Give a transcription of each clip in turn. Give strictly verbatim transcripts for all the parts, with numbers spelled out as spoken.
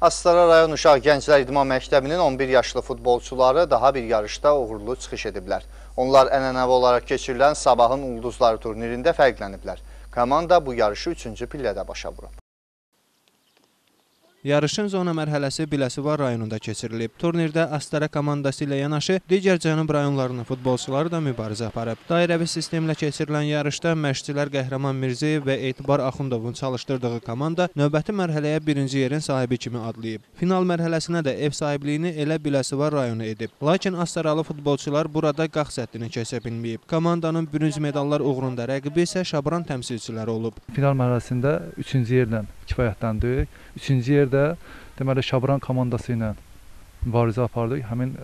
Astara rayon Uşaq Gənclər İdman Məktəbinin on bir yaşlı futbolçuları daha bir yarışda uğurlu çıxış ediblər. Onlar ənənəvi olaraq keçirilən Sabahın Ulduzları turnirində fərqləniblər. Komanda bu yarışı üçüncü pillədə başa vurub. Yarışın zona mərhələsi Biləsuvar rayonunda keçirilib. Turnirdə Astara komandası ilə yanaşı digər cənub rayonlarının futbolçuları da mübarizə aparıb. Dairəvi sistemlə keçirilən yarışda məşqçilər Qəhrəman Mirzəyev və Etibar Axundovun çalışdırdığı komanda növbəti mərhələyə birinci yerin sahibi kimi adlayıb. Final mərhələsinə də ev sahibliyini elə Biləsuvar rayonu edib. Lakin Astaralı futbolçular burada Qax səddini keçə bilməyib. Komandanın bürünc medallar uğrunda rəqibi isə Şabran təmsilçiləri olub. Final mərhələsində üçüncü yerlə kifayətləndik. Üçüncü yerdə deməli Şabran komandası ilə mübarizə apardıq. Həmin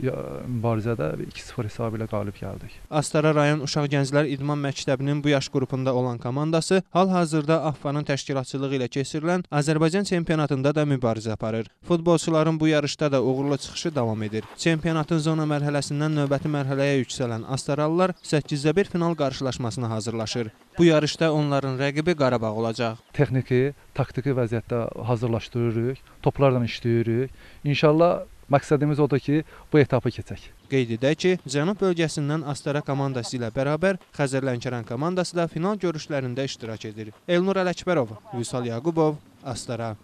mübarizədə iki sıfır hesabı ilə qalib gəldik. Astara rayon Uşaq Gənclər İdman Məktəbinin bu yaş qrupunda olan komandası hal-hazırda A F F A-nın təşkilatçılığı ilə keçirilən Azərbaycan çempionatında da mübarizə aparır. Futbolçuların bu yarışda da uğurlu çıxışı davam edir. Çempionatın zona mərhələsindən növbəti mərhələyə yüksələn Astaralılar səkkizdə bir final qarşılaşmasına hazırlaşır. Bu yarışda onların rəqibi Qarabağ olacaq. Texniki, taktiki vəziyyətdə hazırlaşdırırıq, toplardan işləyirik. İnşallah məqsədimiz odur ki, bu etapı keçək. Qeyd edək ki, Cənub bölgəsindən Astara komandası ilə bərabər Xəzər-Lənkəran komandası da final görüşlərində iştirak edir. Elnur Ələkbərov, Vüsal Yaqubov, Astara.